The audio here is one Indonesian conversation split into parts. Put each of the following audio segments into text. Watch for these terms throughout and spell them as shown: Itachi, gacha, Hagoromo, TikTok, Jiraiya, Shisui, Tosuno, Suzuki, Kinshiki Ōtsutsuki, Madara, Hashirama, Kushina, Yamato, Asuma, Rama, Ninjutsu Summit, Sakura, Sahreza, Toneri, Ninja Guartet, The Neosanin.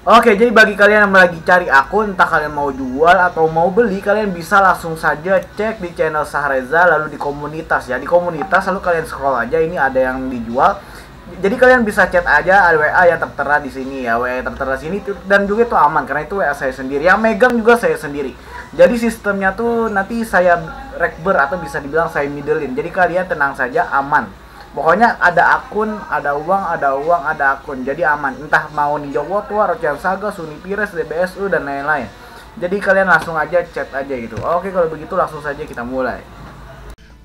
Oke, jadi bagi kalian yang lagi cari akun, entah kalian mau jual atau mau beli, kalian bisa langsung saja cek di channel Sahreza, lalu di komunitas ya. Di komunitas lalu kalian scroll aja, ini ada yang dijual. Jadi kalian bisa chat aja WA yang tertera di sini ya, WA yang tertera di sini, dan juga itu aman karena itu WA saya sendiri. Yang megang juga saya sendiri. Jadi sistemnya tuh nanti saya rekber atau bisa dibilang saya middlein. Jadi kalian tenang saja, aman. Pokoknya ada akun, ada uang, ada akun. Jadi aman. Entah mau Ninja Guartet, Rochan Saga, Suni Pires, DBSU, dan lain-lain. Jadi kalian langsung aja chat aja gitu. Oke, kalau begitu langsung saja kita mulai.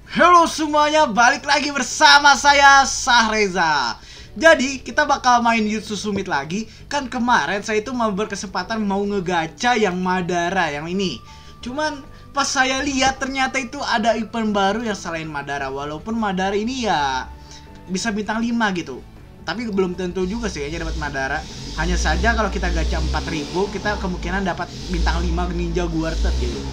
Halo semuanya, balik lagi bersama saya Sahreza. Jadi kita bakal main Ninjutsu Summit lagi. Kan kemarin saya itu mau berkesempatan mau ngegacha yang Madara yang ini. Cuman pas saya lihat ternyata itu ada event baru yang selain Madara, walaupun Madara ini ya bisa bintang 5 gitu. Tapi belum tentu juga sih kayaknya dapat Madara. Hanya saja kalau kita gacha 4000 kita kemungkinan dapat bintang 5 Ninja Guartet gitu.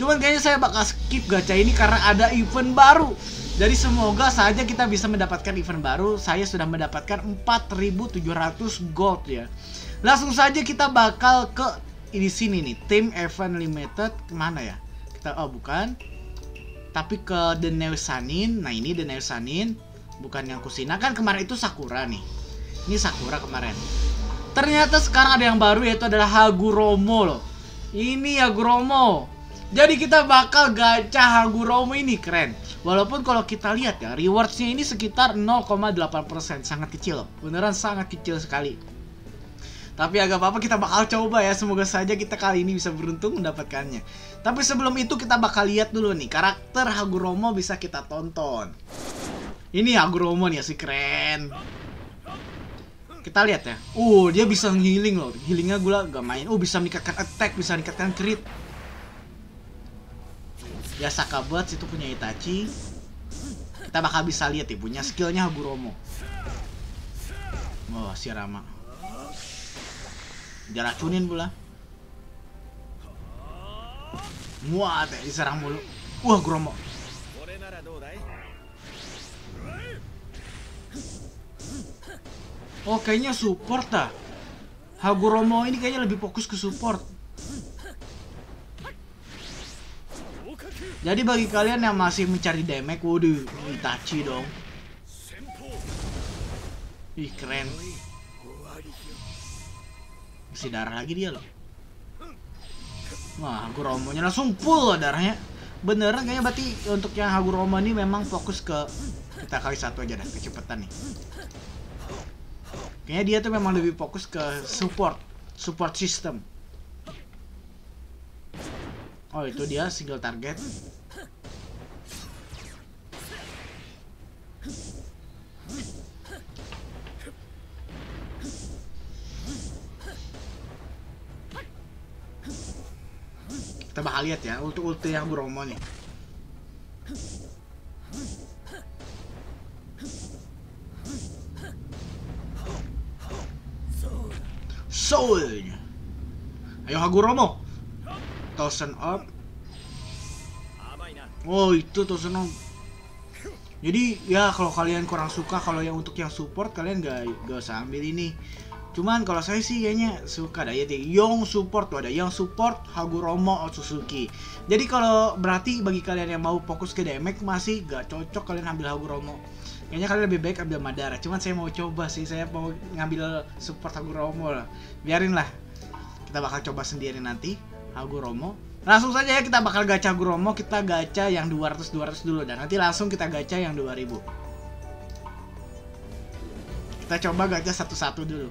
Cuman kayaknya saya bakal skip gacha ini karena ada event baru. Jadi semoga saja kita bisa mendapatkan event baru. Saya sudah mendapatkan 4700 gold ya. Langsung saja kita bakal ke di sini nih, Team Event Limited kemana ya? Oh bukan, tapi ke The Neosanin. Nah ini The Neosanin, bukan yang Kushina. Kan kemarin itu Sakura nih. Ini Sakura kemarin. Ternyata sekarang ada yang baru yaitu adalah Hagoromo loh. Ini Hagoromo. Jadi kita bakal gacha Hagoromo ini keren. Walaupun kalau kita lihat ya rewardsnya ini sekitar 0,8%, sangat kecil loh. Beneran sangat kecil sekali. Tapi agak apa-apa kita bakal coba ya. Semoga saja kita kali ini bisa beruntung mendapatkannya. Tapi sebelum itu kita bakal lihat dulu nih karakter Hagoromo bisa kita tonton. Ini Hagoromo nih sih keren. Kita lihat ya. Dia bisa healing loh. Healingnya gula gak main. Bisa meningkatkan attack, bisa meningkatkan crit. Ya Sakura itu punya Itachi. Kita bakal bisa lihat ya punya skillnya Hagoromo. Si Rama. Diracunin pula. Wah, diserang mulu. Wah, Hagoromo. Oh, kayaknya support dah. Hagoromo ini kayaknya lebih fokus ke support. Jadi bagi kalian yang masih mencari damage, waduh, Itachi dong. Ih, keren. Si darah lagi dia loh. Wah, Hagoromonya langsung full darahnya. Beneran kayaknya berarti untuk yang Hagoromo ini memang fokus ke kita kali satu aja dah kecepatan nih. Kayaknya dia tuh memang lebih fokus ke support system. Oh, itu dia single target. Kita bakal lihat ya ulti yang Hagoromo nih. Soul. Ayo Hagoromo. Tosen up. Oh itu Tosuno. Jadi ya kalau kalian kurang suka kalau yang untuk yang support kalian gak usah ambil ini. Cuman kalau saya sih kayaknya suka ada yang support tuh, ada yang support Hagoromo Ōtsutsuki. Jadi kalau berarti bagi kalian yang mau fokus ke damage masih gak cocok kalian ambil Hagoromo. Kayaknya kalian lebih baik ambil Madara. Cuman saya mau coba sih, saya mau ngambil support Hagoromo lah. Biarin lah. Kita bakal coba sendiri nanti Hagoromo. Langsung saja ya kita bakal gacha Hagoromo, kita gacha yang 200 dulu dan nanti langsung kita gacha yang 2000. Kita coba gacha satu-satu dulu.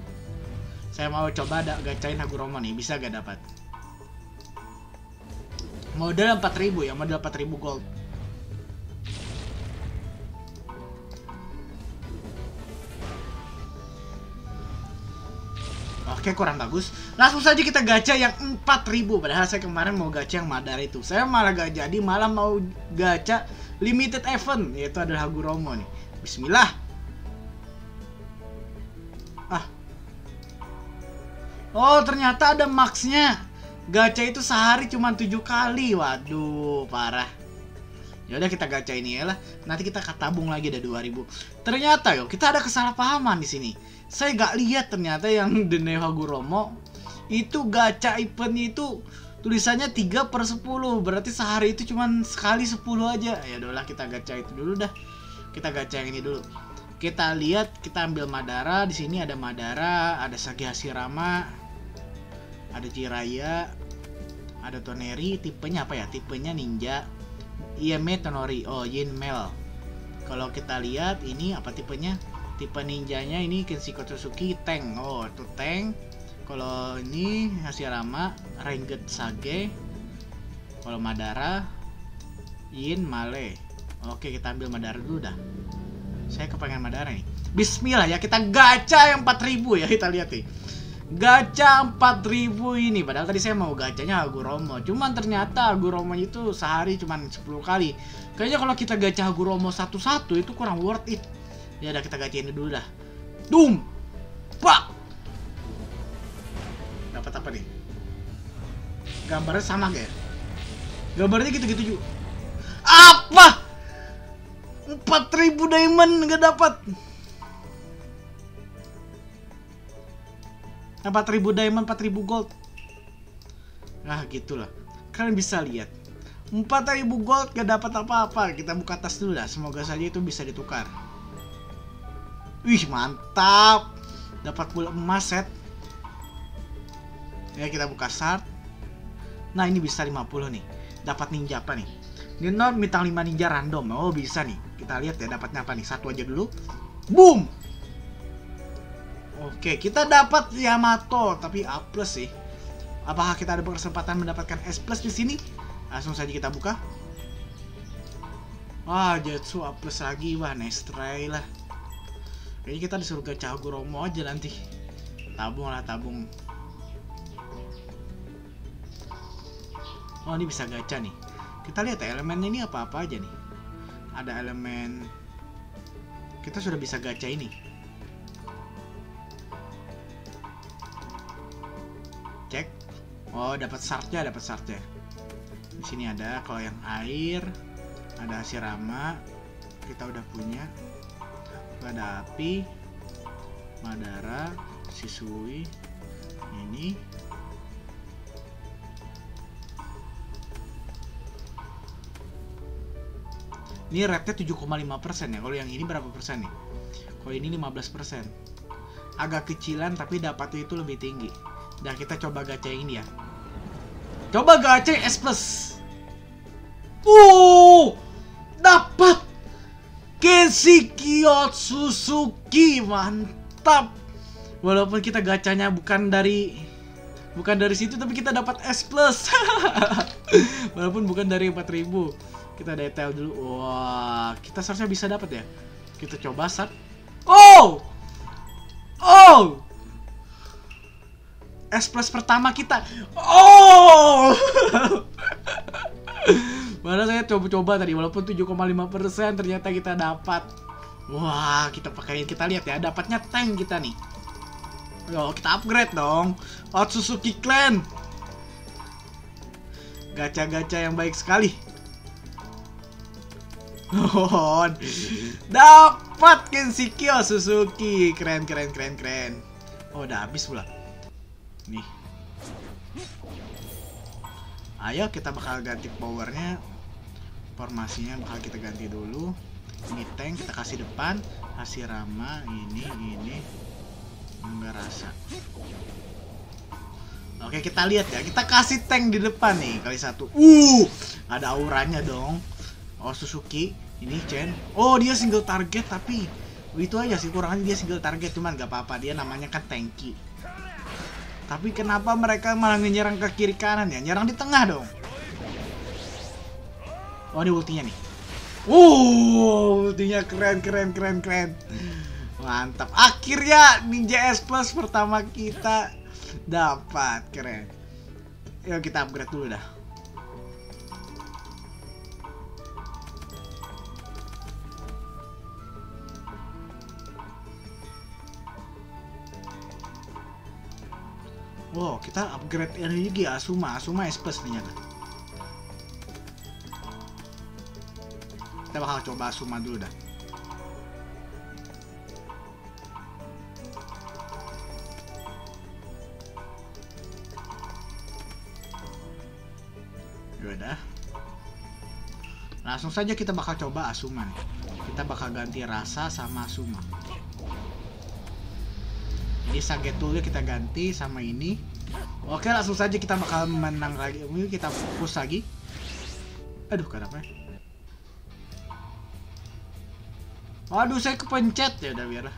Saya mau coba gacain Hagoromo nih, bisa gak dapat? Modal 4000 ya, modal 4000 gold. Oke, kurang bagus. Langsung saja kita gacha yang 4000. Padahal saya kemarin mau gacha yang Madara itu. Saya malah gak jadi, malah mau gacha limited event, yaitu adalah Hagoromo nih. Bismillah. Ternyata ada maxnya. Gacha itu sehari cuma 7 kali. Waduh, parah. Yaudah kita gacha ini ya lah. Nanti kita tabung lagi ada 2000. Ternyata yo kita ada kesalahpahaman di sini. Saya gak lihat ternyata yang The Neo Hagoromo itu gacha event itu tulisannya 3/10. Berarti sehari itu cuma sekali 10 aja. Ya udahlah kita gacha itu dulu dah. Kita gacha yang ini dulu. Kita lihat, kita ambil Madara. Di sini ada Madara, ada Hashirama, ada Jiraiya, ada Toneri. Tipenya apa ya? Tipenya ninja. Ieme Tonori. Oh, Yin Mel. Kalau kita lihat ini apa tipenya? Tipe ninjanya ini Kinshiki Ōtsutsuki tank. Oh, itu tank. Kalau ini Hashirama Renget Sage. Kalau Madara Yin Male. Oke, kita ambil Madara dulu dah. Saya kepengen Madara nih. Bismillah ya, kita gacha yang 4000 ya, kita lihat nih. Gacha 4000 ini, padahal tadi saya mau gacanya Hagoromo. Cuman ternyata Hagoromo itu sehari cuman 10 kali. Kayaknya kalau kita gacha Hagoromo satu-satu itu kurang worth it. Ya udah kita gacain dulu dah. Dum. Pak. Dapat apa nih? Gambarnya sama kayak. Gambarnya gitu-gitu juga. Apa? 4000 diamond nggak dapat. 4000 diamond, 4000 gold. Nah, gitulah. Kalian bisa lihat. 4000 gold gak dapat apa-apa. Kita buka tas dulu lah. Semoga saja itu bisa ditukar. Wih, mantap. Dapat pula emas set. Ya, kita buka shard. Nah, ini bisa 50 nih. Dapat ninja apa nih? Ini bintang 5 ninja random. Oh, bisa nih. Kita lihat ya dapatnya apa nih. Satu aja dulu. Boom. Oke, kita dapat Yamato, tapi A+ sih. Apakah kita ada kesempatan mendapatkan S+ di sini? Langsung saja kita buka. Wah, Jetsu A+ lagi. Wah, nice try lah. Kayaknya kita disuruh ke Hagoromo aja nanti. Tabung lah, tabung. Oh, ini bisa gacha nih. Kita lihat ya, elemen ini apa-apa aja nih. Ada elemen. Kita sudah bisa gacha ini. Cek. Oh, dapat shardnya, dapat shardnya. Di sini ada kalau yang air, ada Hashirama, kita udah punya. Ada api, Madara, Shisui, ini. Ini rate-nya 7,5% ya. Kalau yang ini berapa persen nih? Kalau ini 15%. Agak kecilan tapi dapatnya itu lebih tinggi. Nah, kita coba gacha ini ya. Coba gacha S+. Dapat Kinshiki Ōtsutsuki. Mantap. Walaupun kita gacanya bukan dari situ, tapi kita dapat S+. Walaupun bukan dari 4000. Kita detail dulu. Wah, kita seharusnya bisa dapat ya. Kita coba start. Oh! Oh! S+ pertama kita. Oh! Padahal saya coba-coba tadi walaupun 7,5% ternyata kita dapat. Wah, kita pakai, kita lihat ya, dapatnya tank kita nih. Yo, kita upgrade dong. Ōtsutsuki Clan. Gacha-gacha yang baik sekali. Oh, dapat Kinshiki Ōtsutsuki. Keren, keren, keren, keren. Oh, udah habis pula. Nih. Ayo kita bakal ganti powernya. Formasinya bakal kita ganti dulu. Ini tank kita kasih depan. Hashirama ini enggak rasa. Oke, kita lihat ya. Kita kasih tank di depan nih kali 1. Ada auranya dong. Oh, Suzuki ini Chen. Oh, dia single target tapi itu aja sih kurangnya, dia single target cuman nggak apa-apa, dia namanya kan tanky. Tapi kenapa mereka malah menyerang ke kiri kanan ya? Nyerang di tengah dong. Oh, ini ultinya nih. Ultinya keren. Mantap. Akhirnya Ninja S+ pertama kita dapat. Keren. Yuk kita upgrade dulu dah. Wow, kita upgrade energi Asuma. Asuma S+ ternyata. Kita bakal coba Asuma dulu dah. Yaudah, langsung saja kita bakal coba Asuma. Kita bakal ganti rasa sama Asuma. Jadi sagetulnya kita ganti sama ini. Oke, langsung saja kita bakal menang lagi. Mungkin kita fokus lagi. Aduh, kenapa? Waduh, saya kepencet. Ya udah, biarlah.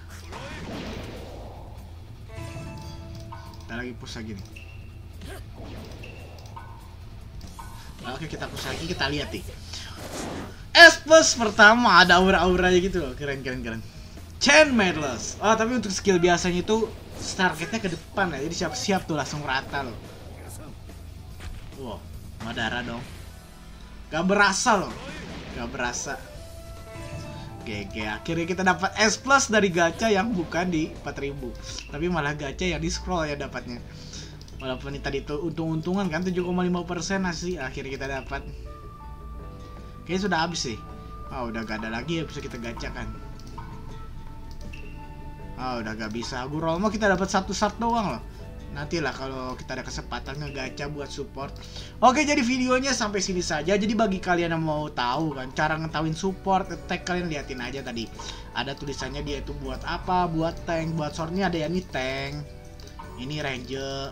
Kita lagi push lagi nih. Oke, kita push lagi, kita lihat nih. S+ pertama ada aura-auranya gitu loh. Keren. Chain Madness. Oh, tapi untuk skill biasanya itu targetnya ke depan ya. Jadi siap-siap tuh langsung rata loh. Wow, Madara dong. Gak berasa loh. Gak berasa. Oke, akhirnya kita dapat S+ dari gacha yang bukan di 4000. Tapi malah gacha yang di scroll ya dapatnya. Walaupun tadi itu untung-untungan kan 7,5% sih akhirnya kita dapat. Kayaknya sudah habis sih. Oh, udah gak ada lagi ya bisa kita gacakan. Oh, udah gak bisa. Hagoromo kita dapat satu start doang loh. Nantilah kalau kita ada kesempatan ngegacha buat support. Oke, jadi videonya sampai sini saja. Jadi bagi kalian yang mau tahu kan cara ngetahuin support attack, kalian liatin aja tadi. Ada tulisannya dia itu buat apa, buat tank, buat sword. Ini ada yang ini tank. Ini ranger.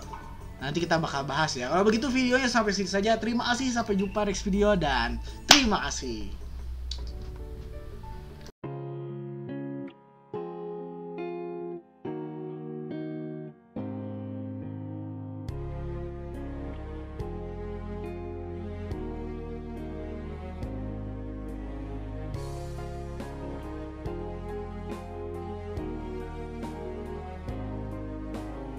Nanti kita bakal bahas ya. Kalau begitu videonya sampai sini saja. Terima kasih, sampai jumpa next video dan terima kasih.